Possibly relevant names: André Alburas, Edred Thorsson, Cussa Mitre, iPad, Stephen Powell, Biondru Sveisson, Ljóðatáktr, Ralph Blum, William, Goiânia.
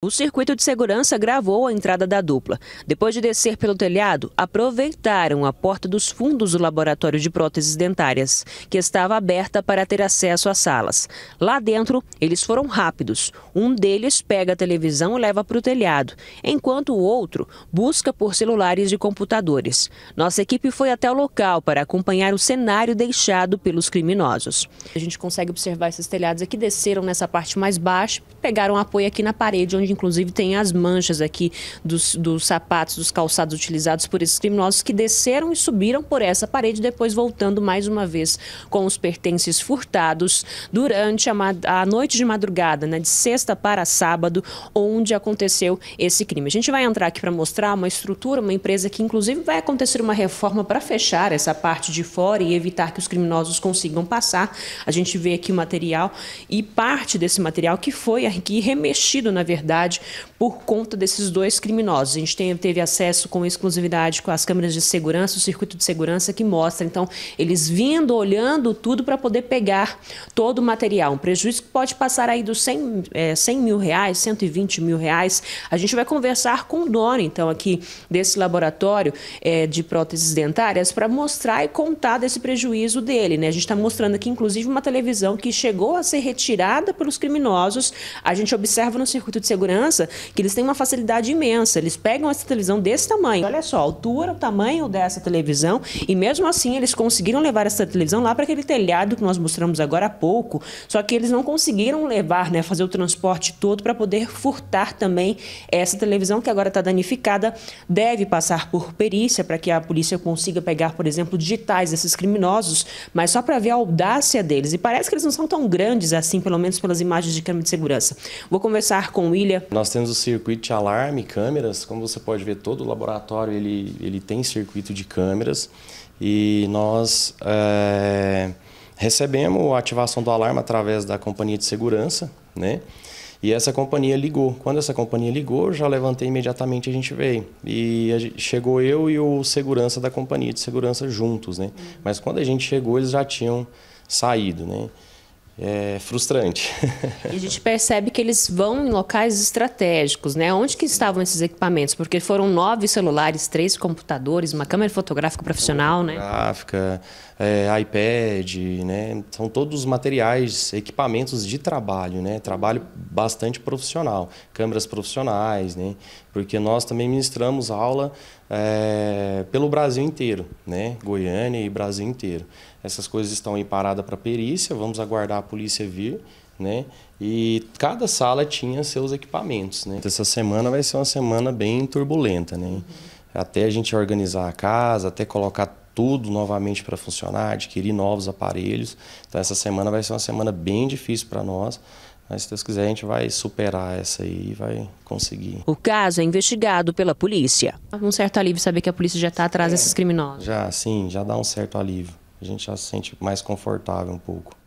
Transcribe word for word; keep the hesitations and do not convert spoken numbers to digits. O circuito de segurança gravou a entrada da dupla. Depois de descer pelo telhado, aproveitaram a porta dos fundos do laboratório de próteses dentárias, que estava aberta para ter acesso às salas. Lá dentro, eles foram rápidos. Um deles pega a televisão e leva para o telhado, enquanto o outro busca por celulares e computadores. Nossa equipe foi até o local para acompanhar o cenário deixado pelos criminosos. A gente consegue observar esses telhados aqui, desceram nessa parte mais baixa, pegaram apoio aqui na parede, onde inclusive tem as manchas aqui dos, dos sapatos, dos calçados utilizados por esses criminosos que desceram e subiram por essa parede, depois voltando mais uma vez com os pertences furtados durante a, a noite de madrugada, né, de sexta para sábado, onde aconteceu esse crime. A gente vai entrar aqui para mostrar uma estrutura, uma empresa que inclusive vai acontecer uma reforma para fechar essa parte de fora e evitar que os criminosos consigam passar. A gente vê aqui o material e parte desse material que foi aqui remexido, na verdade, por conta desses dois criminosos. A gente teve acesso com exclusividade com as câmeras de segurança, o circuito de segurança que mostra, então, eles vindo, olhando tudo para poder pegar todo o material. Um prejuízo que pode passar aí dos cem mil reais, cento e vinte mil reais. A gente vai conversar com o dono, então, aqui desse laboratório é, de próteses dentárias para mostrar e contar desse prejuízo dele, né? A gente está mostrando aqui, inclusive, uma televisão que chegou a ser retirada pelos criminosos. A gente observa no circuito de segurança segurança, que eles têm uma facilidade imensa. Eles pegam essa televisão desse tamanho, olha só a altura, o tamanho dessa televisão, e mesmo assim eles conseguiram levar essa televisão lá para aquele telhado que nós mostramos agora há pouco, só que eles não conseguiram levar, né, fazer o transporte todo para poder furtar também essa televisão que agora está danificada, deve passar por perícia para que a polícia consiga pegar, por exemplo, digitais desses criminosos, mas só para ver a audácia deles. E parece que eles não são tão grandes assim, pelo menos pelas imagens de câmera de segurança. Vou conversar com o William. Nós temos o circuito de alarme, câmeras, como você pode ver, todo o laboratório ele, ele tem circuito de câmeras e nós é, recebemos a ativação do alarme através da companhia de segurança, né? E essa companhia ligou. Quando essa companhia ligou, eu já levantei imediatamente, a gente veio. E a gente, chegou eu e o segurança da companhia de segurança juntos, né? Uhum. Mas quando a gente chegou, eles já tinham saído, né? É frustrante. E a gente percebe que eles vão em locais estratégicos, né? Onde que estavam esses equipamentos? Porque foram nove celulares, três computadores, uma câmera fotográfica profissional, né? Fotográfica, é, iPad, né? São todos os materiais, equipamentos de trabalho, né? Trabalho bastante profissional, câmeras profissionais, né? Porque nós também ministramos aula é, pelo Brasil inteiro, né? Goiânia e Brasil inteiro. Essas coisas estão aí paradas para perícia, vamos aguardar a polícia vir, né? E cada sala tinha seus equipamentos, né? Essa semana vai ser uma semana bem turbulenta, né? Uhum. Até a gente organizar a casa, até colocar tudo novamente para funcionar, adquirir novos aparelhos. Então essa semana vai ser uma semana bem difícil para nós. Mas, se Deus quiser, a gente vai superar essa aí e vai conseguir. O caso é investigado pela polícia. Um certo alívio saber que a polícia já está atrás é, desses criminosos. Já, sim, já dá um certo alívio. A gente já se sente mais confortável um pouco.